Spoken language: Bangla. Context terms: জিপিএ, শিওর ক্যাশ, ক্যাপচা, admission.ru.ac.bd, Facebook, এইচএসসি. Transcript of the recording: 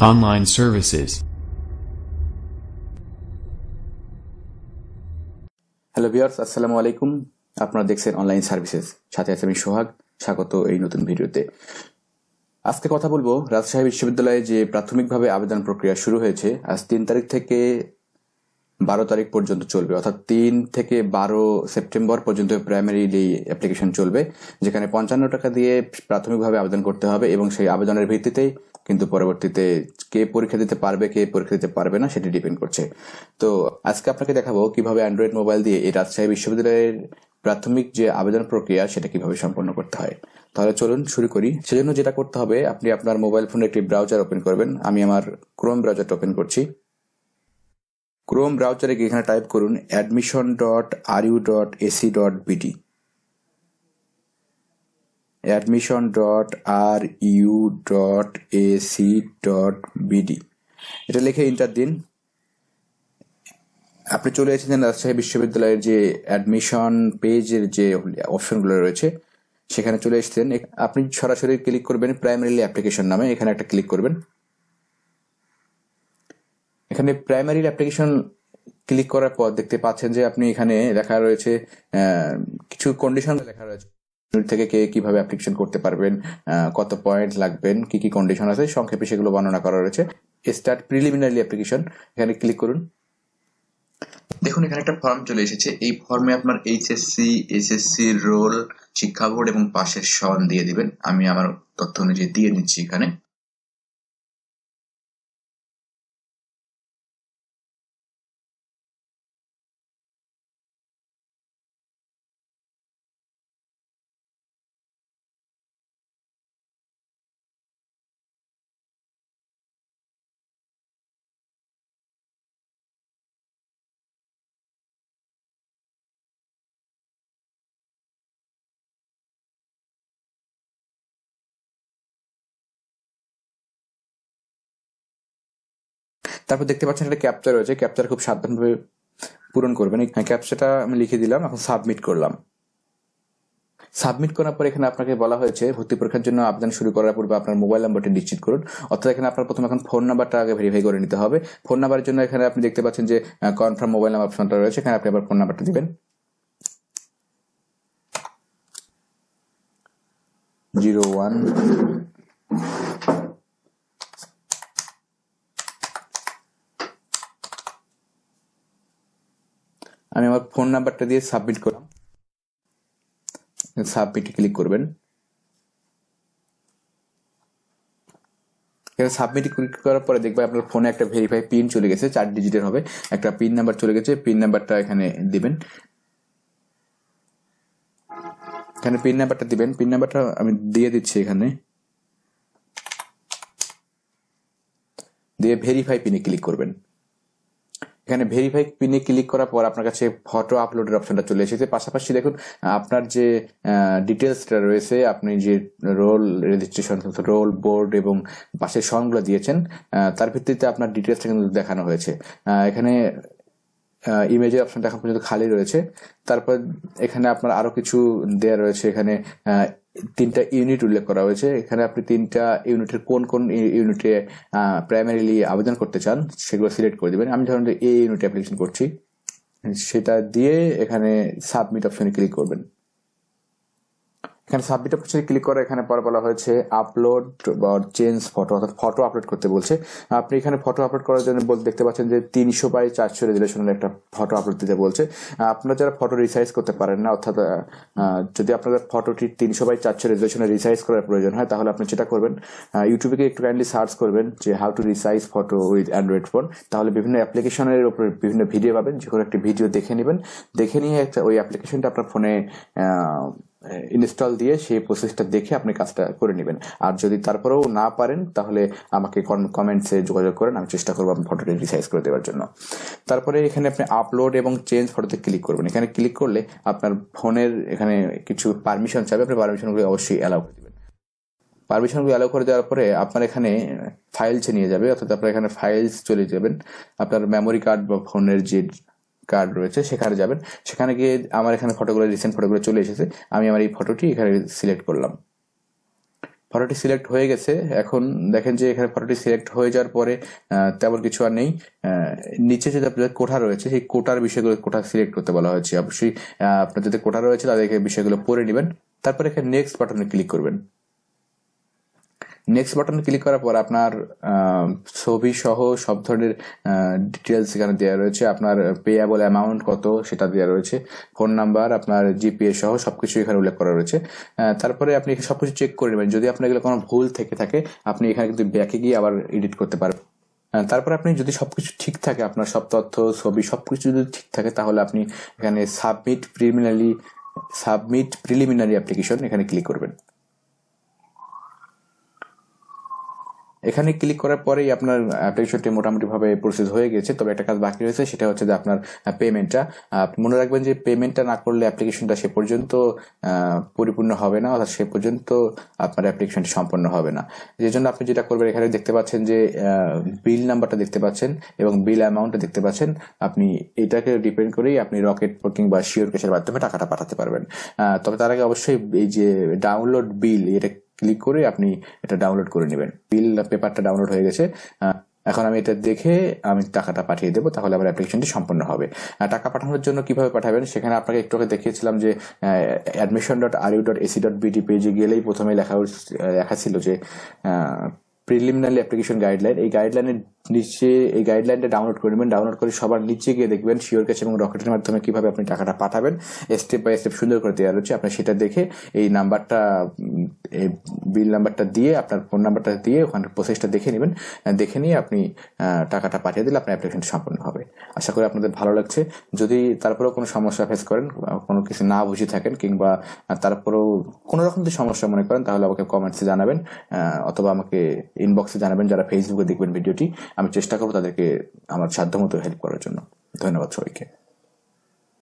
Online services. Hello viewers, Assalamu alaikum. আপনারা দেখছেন অনলাইন সার্ভিসেস, সাথে আছি আমি সোহাগ। স্বাগত এই নতুন ভিডিওতে। আজকে কথা বলবো রাজশাহী বিশ্ববিদ্যালয়ে যে প্রাথমিকভাবে আবেদন প্রক্রিয়া শুরু হয়েছে, আজ 3 তারিখ থেকে 12 তারিখ পর্যন্ত চলবে, অর্থাৎ 3 থেকে 12 সেপ্টেম্বর পর্যন্ত প্রাইমারি অ্যাপ্লিকেশন চলবে, যেখানে 55 টাকা দিয়ে প্রাথমিকভাবে আবেদন করতে হবে এবং সেই আবেদনের ভিত্তিতেই কিন্তু পরবর্তীতে কে পরীক্ষা দিতে পারবে কে পরীক্ষা দিতে পারবে না সেটি ডিপেন্ড করছে। তো আজকে আপনাকে দেখাবো কিভাবে অ্যান্ড্রয়েড মোবাইল দিয়ে এই রাজশাহী বিশ্ববিদ্যালয়ের প্রাথমিক যে আবেদন প্রক্রিয়া সেটা কিভাবে সম্পন্ন করতে হয়। তাহলে চলুন শুরু করি। সেজন্য যেটা করতে হবে, আপনি আপনার মোবাইল ফোনে একটি ব্রাউজার ওপেন করবেন। আমি আমার ক্রোম ব্রাউজারটা ওপেন করছি। ক্রোম ব্রাউজারে গিয়ে এখানে টাইপ করুন admission.ru.ac.bd admission.ru.ac.bd, এটা লিখে ইন্টার দিন। আপনি চলে এসেছেন রাজশাহী বিশ্ববিদ্যালয়ের যে অ্যাডমিশন পেজের যে অপশনগুলো রয়েছে সেখানে চলে এসেছেন। আপনি সরাসরি ক্লিক করবেন প্রাইমারিলি অ্যাপ্লিকেশন নামে, এখানে একটা ক্লিক করবেন। এখানে প্রাইমারি অ্যাপ্লিকেশন ক্লিক করার পর দেখতে পাচ্ছেন যে আপনি এখানে লেখা রয়েছে, কিছু কন্ডিশন লেখা রয়েছে থেকে কে কিভাবে অ্যাপ্লিকেশন করতে পারবেন, কত পয়েন্ট লাগবেন, কি কি কন্ডিশন আছে সংক্ষেপে সেগুলো বর্ণনা করা রয়েছে। স্টার্ট প্রিলিমিনারি অ্যাপ্লিকেশন, এখানে ক্লিক করুন। দেখুন এখানে একটা ফর্ম চলে এসেছে। এই ফর্মে আপনার এইচএসসি রোল, শিক্ষা বোর্ড এবং পাশের সন দিয়ে দিবেন। আমি আমার তথ্য অনুযায়ী দিয়ে নিচ্ছি। এখানে তারপর দেখতে পাচ্ছেন একটা ক্যাপচা রয়েছে, ক্যাপচার খুব সাবধানভাবে পূরণ করবেন। ক্যাপচাটা আমি লিখে দিলাম, এখন সাবমিট করলাম। সাবমিট করার পর এখানে আপনাকে বলা হয়েছে ভর্তি পরীক্ষার জন্য আবেদন শুরু করার পূর্বে আপনার মোবাইল নাম্বারটি নিশ্চিত করুন, অর্থাৎ এখানে আপনার প্রথমে এখন ফোন নাম্বারটা আগে ভেরিফাই করে নিতে হবে। ফোন নাম্বারের জন্য এখানে আপনি দেখতে পাচ্ছেন যে কনফার্ম মোবাইল নাম্বার অপশনটা রয়েছে, এখানে আপনি আবার ফোন নাম্বারটা দিবেন 01। আমি আমার ফোন নাম্বারটা দিয়ে সাবমিট করলাম। সাবমিট ক্লিক করবেন। সাবমিট ক্লিক করার পরে দেখবেন আপনার ফোনে একটা ভেরিফাই পিন চলে গেছে, 4 ডিজিটের হবে, একটা পিন নাম্বার চলে গেছে। পিন নাম্বারটা এখানে দিবেন, এখানে পিন নাম্বারটা দিবেন। পিন নাম্বারটা আমি দিয়ে দিচ্ছি, এখানে দিয়ে ভেরিফাই পিনে ক্লিক করবেন। এখানে ভেরিফাই পিনে ক্লিক করার পর আপনার কাছে ফটো আপলোডের অপশনটা চলে এসেছে। পাশাপাশি দেখুন আপনার যে ডিটেলসটা রয়েছে, আপনি যে রোল, রেজিস্ট্রেশন, রোল, বোর্ড এবং পাশের সনগুলো দিয়েছেন তার ভিত্তিতে আপনার ডিটেলসটা কিন্তু দেখানো হয়েছে। এখানে ইমেজের অপশনটা এখন পর্যন্ত খালি রয়েছে। তারপর এখানে আপনার আরও কিছু দেওয়া রয়েছে, এখানে 3টা ইউনিট উল্লেখ করা হয়েছে। এখানে আপনি 3টা ইউনিটের কোন ইউনিটে প্রাইমারিলি আবেদন করতে চান সেগুলো সিলেক্ট করে দেবেন। আমি ধরুন এই ইউনিটে অ্যাপ্লিকেশন করছি, সেটা দিয়ে এখানে সাবমিট অপশনে ক্লিক করবেন। এখানে সাবমিট অপশনে ক্লিক করে এখানে পর বলা হয়েছে আপলোড বা চেঞ্জ ফটো, অর্থাৎ ফটো আপলোড করতে বলছে। আপনি এখানে ফটো আপলোড করার জন্য দেখতে পাচ্ছেন যে 300x400 রেজুলেশনের একটা ফটো আপলোড দিতে বলছে। আপনারা যারা ফটো রিসাইজ করতে পারেন না, অর্থাৎ যদি আপনাদের ফটোটি 300x400 রেজুলেশনে রিসাইজ করার প্রয়োজন হয়, তাহলে আপনি যেটা করবেন, ইউটিউবে একটু কাইন্ডলি সার্চ করবেন যে how to resize photo with Android phone. তাহলে বিভিন্ন অ্যাপ্লিকেশনের উপরে বিভিন্ন ভিডিও পাবেন, যে কোনো একটি ভিডিও দেখে নেবেন। দেখে নিয়ে একটা ওই অ্যাপ্লিকেশনটা আপনার ফোনে ইনস্টল দিয়ে সেই প্রসেসটা দেখে আপনি কাজটা করে নেবেন। আর যদি তারপরেও না পারেন তাহলে আমাকে কমেন্টসে যোগাযোগ করেন, আমি চেষ্টা করবো আমি ফটোটি রিসাইজ করে দেওয়ার জন্য। তারপরে এখানে আপনি আপলোড এবং চেঞ্জ ফটোতে ক্লিক করবেন। এখানে ক্লিক করলে আপনার ফোনের এখানে কিছু পারমিশন চাইবে, আপনি পারমিশনগুলি অবশ্যই অ্যালাউ করে দেবেন। পারমিশনগুলি অ্যালাউ করে দেওয়ার পরে আপনার এখানে ফাইলসে নিয়ে যাবে, অর্থাৎ আপনার এখানে ফাইলস চলে যাবেন, আপনার মেমোরি কার্ড বা ফোনের যে কার্ড রয়েছে সেখানে যাবেন। সেখানে গিয়ে আমার এখানে ফটোগুলো, রিসেন্ট ফটোগুলো চলে এসেছে। আমি আমার এই ফটোটি এখানে সিলেক্ট করলাম, ফটোটি সিলেক্ট হয়ে গেছে। এখন দেখেন যে এখানে ফটোটি সিলেক্ট হয়ে যাওয়ার পরে তেমন কিছু আর নেই। নিচে যদি আপনাদের কোঠা রয়েছে সেই কোঠার বিষয়গুলো কোঠা সিলেক্ট করতে বলা হয়েছে। অবশ্যই আপনার যদি কোঠা রয়েছে তাদেরকে বিষয়গুলো পড়ে নেবেন, তারপরে এখানে নেক্সট বাটনে ক্লিক করবেন। নেক্সট বাটনে ক্লিক করার পর আপনার ছবি সহ সব ধরনের ডিটেলস এখানে দেওয়া রয়েছে, আপনার পেয়াবল অ্যামাউন্ট কত সেটা দেওয়া রয়েছে, ফোন নাম্বার, আপনার জিপিএ সহ সবকিছু এখানে উল্লেখ করা রয়েছে। তারপরে আপনি সবকিছু চেক করে নেবেন, যদি আপনার এগুলো কোনো ভুল থেকে থাকে আপনি এখানে কিন্তু ব্যাকে গিয়ে আবার এডিট করতে পারবেন। তারপরে আপনি যদি সবকিছু ঠিক থাকে, আপনার সব তথ্য ছবি সবকিছু যদি ঠিক থাকে তাহলে আপনি এখানে সাবমিট প্রিলিমিনারি অ্যাপ্লিকেশন এখানে ক্লিক করবেন। এখানে ক্লিক করার পরেই আপনার অ্যাপ্লিকেশনটি মোটামুটিভাবে প্রসেস হয়ে গেছে, তবে একটা কাজ বাকি রয়েছে, সেটা হচ্ছে যে আপনার পেমেন্টটা। মনে রাখবেন যে পেমেন্টটা না করলে অ্যাপ্লিকেশনটা সে পর্যন্ত পরিপূর্ণ হবে না, অর্থাৎ সে পর্যন্ত আপনার অ্যাপ্লিকেশনটি সম্পন্ন হবে না। যে জন্য আপনি যেটা করবেন, এখানে দেখতে পাচ্ছেন যে বিল নাম্বারটা দেখতে পাচ্ছেন এবং বিল অ্যামাউন্টটা দেখতে পাচ্ছেন, আপনি এটাকে ডিপেন্ড করেই আপনি রকেট কিংবা শিওর ক্যাশের মাধ্যমে টাকাটা পাঠাতে পারবেন। তবে তার আগে অবশ্যই এই যে ডাউনলোড বিল এটা ক্লিক করে আপনি এটা ডাউনলোড করে নেবেন। বিল পেপারটা ডাউনলোড হয়ে গেছে, এখন আমি এটা দেখে আমি টাকাটা পাঠিয়ে দেবো, তাহলে আমার অ্যাপ্লিকেশনটি সম্পন্ন হবে। টাকা পাঠানোর জন্য কিভাবে পাঠাবেন সেখানে আপনাকে একটু আগে দেখিয়েছিলাম যে admission.ru.ac.bd পেজে গেলেই প্রথমে লেখা ছিল যে প্রিলিমিনারি অ্যাপ্লিকেশন গাইডলাইন। এই গাইডলাইনের নিচে এই গাইডলাইনটা ডাউনলোড করে নেবেন, ডাউনলোড করে সবার নিচে গিয়ে দেখবেন শিওর ক্যাশ এবং রকেটের মাধ্যমে কীভাবে আপনি টাকাটা পাঠাবেন স্টেপ বাই স্টেপ সুন্দর করে দেওয়া রয়েছে। আপনি সেটা দেখে এই নাম্বারটা, এই বিল নাম্বারটা দিয়ে আপনার ফোন নাম্বারটা দিয়ে ওখানে প্রসেসটা দেখে নেবেন, দেখে নিয়ে আপনি টাকাটা পাঠিয়ে দিলে আপনার অ্যাপ্লিকেশন সম্পন্ন হবে। আশা করি আপনাদের ভালো লাগছে। যদি তারপরেও কোনো সমস্যা ফেস করেন, কোনো কিছু না বুঝে থাকেন কিংবা তারপরেও কোনো রকম যদি সমস্যা মনে করেন তাহলে আমাকে কমেন্টসে জানাবেন অথবা আমাকে ইনবক্সে জানাবেন। যারা ফেসবুকে দেখবেন ভিডিওটি, আমি চেষ্টা করবো তাদেরকে আমার সাধ্যমতো হেল্প করার জন্য। ধন্যবাদ সবাইকে।